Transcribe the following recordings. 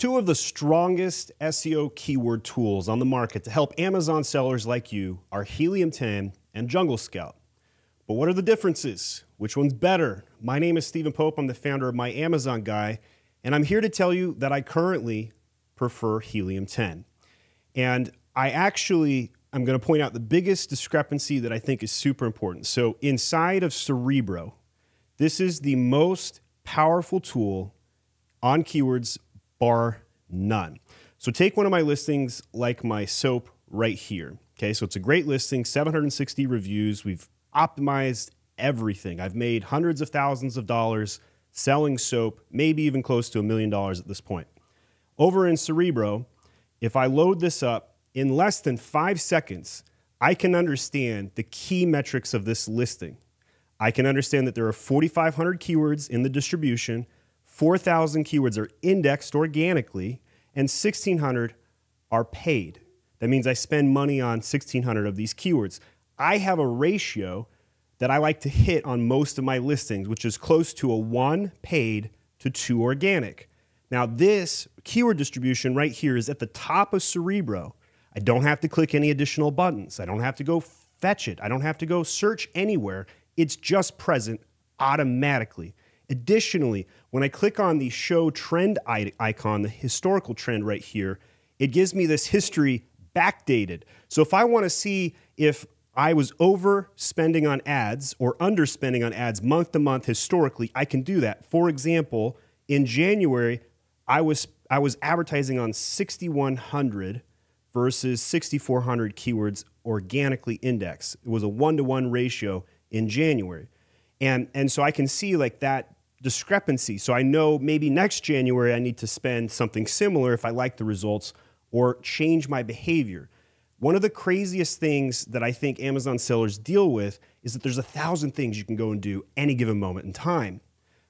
Two of the strongest SEO keyword tools on the market to help Amazon sellers like you are Helium 10 and Jungle Scout. But what are the differences? Which one's better? My name is Steven Pope. I'm the founder of My Amazon Guy, and I'm here to tell you that I currently prefer Helium 10. And I'm going to point out the biggest discrepancy that I think is super important. So inside of Cerebro, this is the most powerful tool on keywords, bar none. So take one of my listings like my soap right here. Okay, so it's a great listing, 760 reviews. We've optimized everything. I've made hundreds of thousands of dollars selling soap, maybe even close to $1 million at this point. Over in Cerebro, if I load this up, in less than 5 seconds, I can understand the key metrics of this listing. I can understand that there are 4,500 keywords in the distribution, 4,000 keywords are indexed organically, and 1,600 are paid. That means I spend money on 1,600 of these keywords. I have a ratio that I like to hit on most of my listings, which is close to a 1 paid to 2 organic. Now this keyword distribution right here is at the top of Cerebro. I don't have to click any additional buttons. I don't have to go fetch it. I don't have to go search anywhere. It's just present automatically. Additionally, when I click on the show trend icon, the historical trend right here, it gives me this history backdated. So if I want to see if I was overspending on ads or underspending on ads month to month historically, I can do that. For example, in January, I was advertising on 6,100 versus 6,400 keywords organically indexed. It was a 1-to-1 ratio in January. And so I can see like that discrepancy. So I know maybe next January I need to spend something similar if I like the results or change my behavior. One of the craziest things that I think Amazon sellers deal with is that there's 1,000 things you can go and do any given moment in time,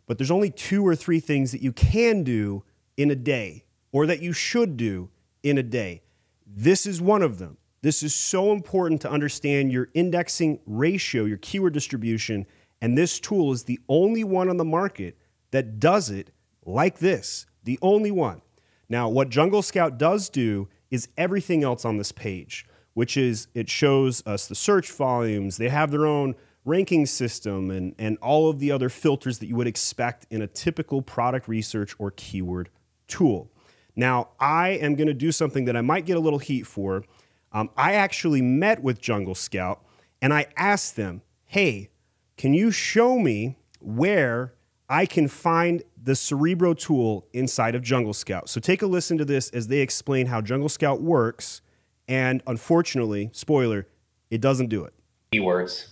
but there's only 2 or 3 things that you can do in a day or that you should do in a day. This is one of them. This is so important to understand your indexing ratio, your keyword distribution, and this tool is the only one on the market that does it like this, the only one. Now, what Jungle Scout does do is everything else on this page, which is it shows us the search volumes. They have their own ranking system and all of the other filters that you would expect in a typical product research or keyword tool. Now, I am going to do something that I might get a little heat for. I actually met with Jungle Scout and I asked them, hey, can you show me where I can find the Cerebro tool inside of Jungle Scout? So take a listen to this as they explain how Jungle Scout works. And unfortunately, spoiler, it doesn't do it. Keywords,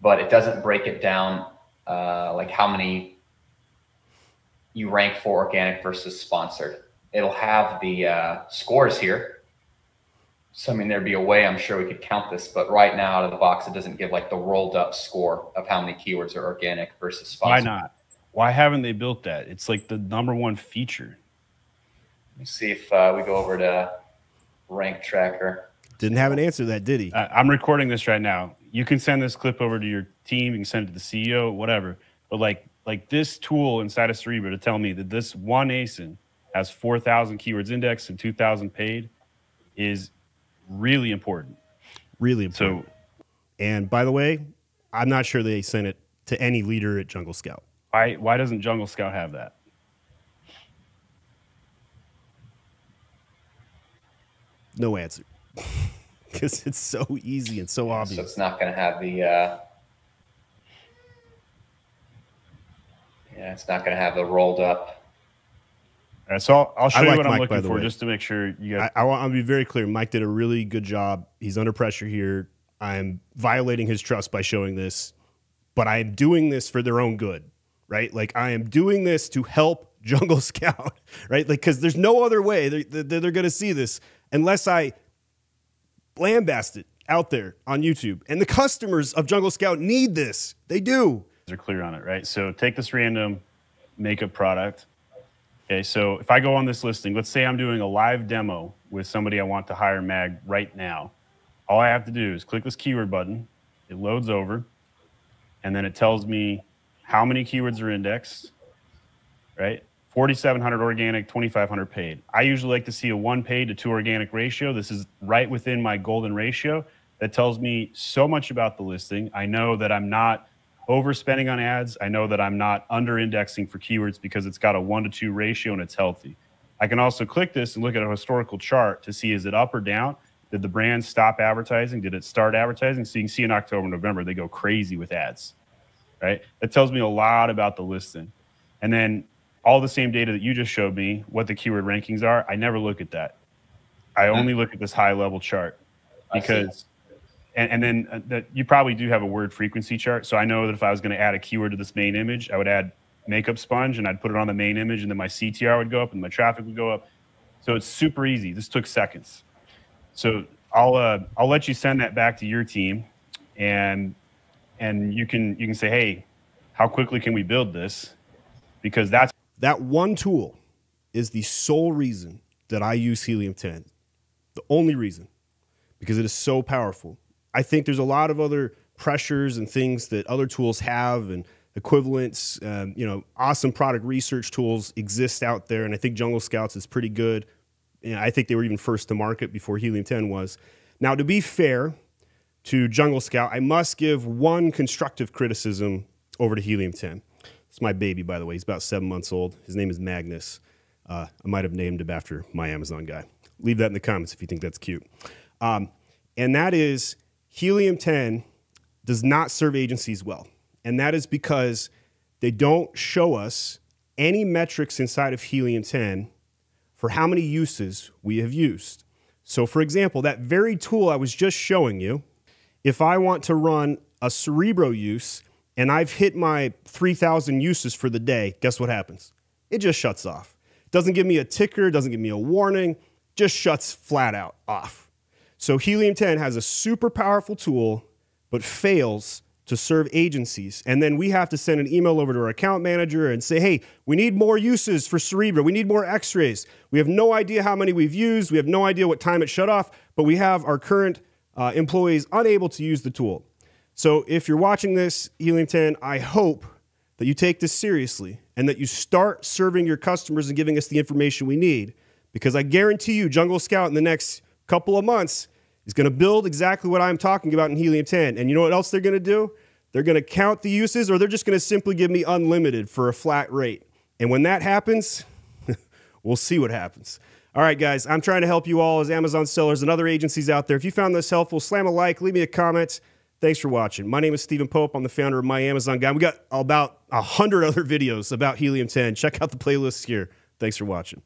but it doesn't break it down like how many you rank for organic versus sponsored. It'll have the scores here. So, I mean, there'd be a way I'm sure we could count this, but right now out of the box, it doesn't give like the rolled up score of how many keywords are organic versus sponsored. Why not? Why haven't they built that? It's like the #1 feature. Let me see if we go over to Rank Tracker. Didn't have an answer to that, did he? I'm recording this right now. You can send this clip over to your team. You can send it to the CEO, whatever. But like this tool inside of Cerebro to tell me that this one ASIN has 4,000 keywords indexed and 2,000 paid is really important. Really important. So, and by the way, I'm not sure they sent it to any leader at Jungle Scout. Why doesn't Jungle Scout have that? No answer. Because it's so easy and so obvious. So it's not going to have the... yeah, it's not going to have the rolled up... All right, so I'll show you what I'm looking for just to make sure you guys. I want to be very clear. Mike did a really good job. He's under pressure here. I'm violating his trust by showing this, but I am doing this for their own good, right? Like I am doing this to help Jungle Scout, right? Like because there's no other way they're going to see this unless I lambast it out there on YouTube. And the customers of Jungle Scout need this. They do. They're clear on it, right? So take this random makeup product. Okay, so if I go on this listing, let's say I'm doing a live demo with somebody I want to hire mag right now. All I have to do is click this keyword button, it loads over, and then it tells me how many keywords are indexed, right? 4,700 organic, 2,500 paid. I usually like to see a 1 paid to 2 organic ratio. This is right within my golden ratio. That tells me so much about the listing. I know that I'm not overspending on ads. I know that I'm not under indexing for keywords because it's got a 1 to 2 ratio and it's healthy. I can also click this and look at a historical chart to see, is it up or down? Did the brand stop advertising? Did it start advertising? So you can see in October, November, they go crazy with ads, right? That tells me a lot about the listing. And then all the same data that you just showed me, what the keyword rankings are, I never look at that. I only look at this high level chart because, and then that you probably do have a word frequency chart. So I know that if I was going to add a keyword to this main image, I would add makeup sponge and I'd put it on the main image and then my CTR would go up and my traffic would go up. So it's super easy. This took seconds. So I'll let you send that back to your team, and you can say, hey, how quickly can we build this? Because that's that one tool is the sole reason that I use Helium 10, the only reason, because it is so powerful. I think there's a lot of other pressures and things that other tools have and equivalents. You know, awesome product research tools exist out there, and I think Jungle Scouts is pretty good. You know, I think they were even first to market before Helium 10 was. Now, to be fair to Jungle Scout, I must give one constructive criticism over to Helium 10. It's my baby, by the way. He's about 7 months old. His name is Magnus. I might have named him after My Amazon Guy. Leave that in the comments if you think that's cute. And that is, Helium 10 does not serve agencies well. And that is because they don't show us any metrics inside of Helium 10 for how many uses we have used. So for example, that very tool I was just showing you, if I want to run a Cerebro use and I've hit my 3,000 uses for the day, guess what happens? It just shuts off. Doesn't give me a ticker, doesn't give me a warning, just shuts flat out off. So Helium 10 has a super powerful tool, but fails to serve agencies. And then we have to send an email over to our account manager and say, hey, we need more uses for Cerebro. We need more x-rays. We have no idea how many we've used. We have no idea what time it shut off, but we have our current employees unable to use the tool. So if you're watching this, Helium 10, I hope that you take this seriously and that you start serving your customers and giving us the information we need, because I guarantee you Jungle Scout in the next couple of months is going to build exactly what I'm talking about in Helium 10. And you know what else they're going to do? They're going to count the uses, or they're just going to simply give me unlimited for a flat rate. And when that happens, we'll see what happens. All right, guys, I'm trying to help you all as Amazon sellers and other agencies out there. If you found this helpful, slam a like, leave me a comment. Thanks for watching. My name is Steven Pope. I'm the founder of My Amazon Guy. We got about 100 other videos about Helium 10. Check out the playlist here. Thanks for watching.